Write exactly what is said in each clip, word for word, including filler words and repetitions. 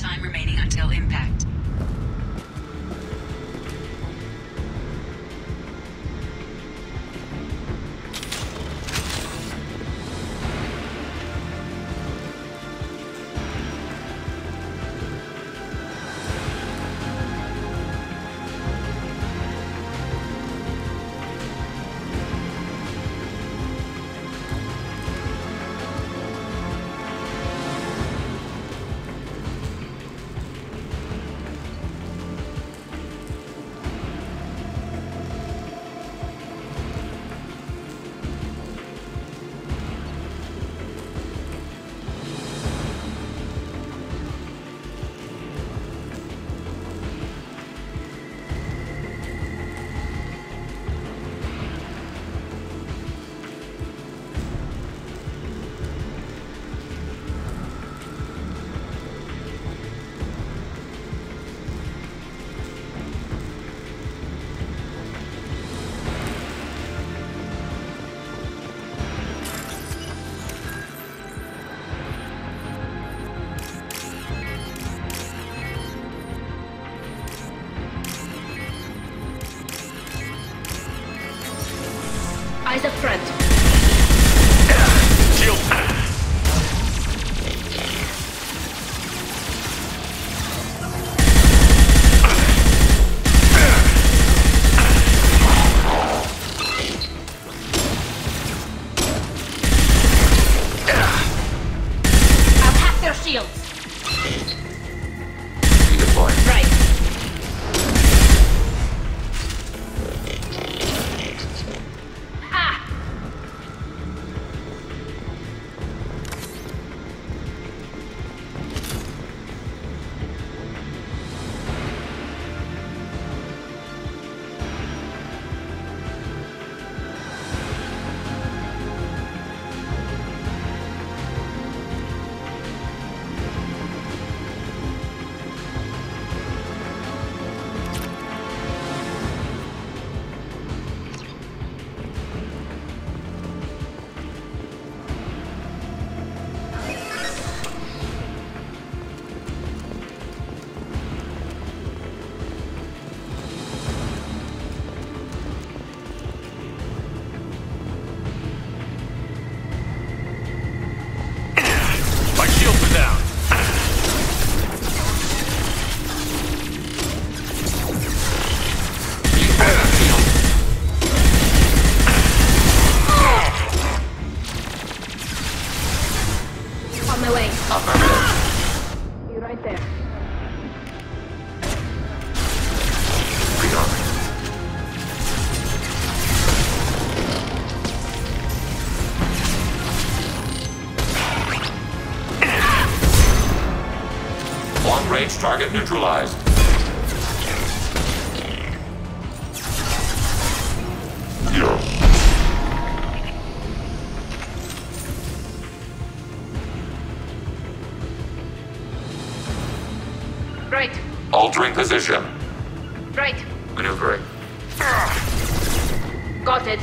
time remaining until impact. Eyes up front. Shield back. I'll hack their shields. Deploy. Right. Range target neutralized. Right. Altering position. Right. Maneuvering. Got it.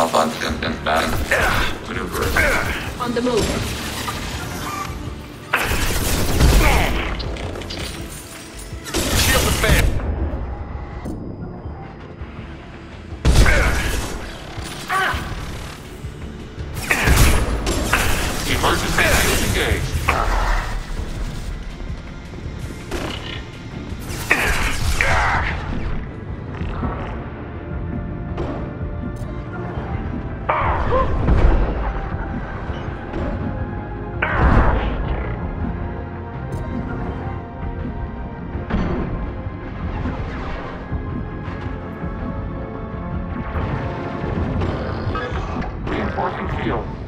Abundant and bad maneuver. On the move. Shield the fan. Emergency shield engaged. field.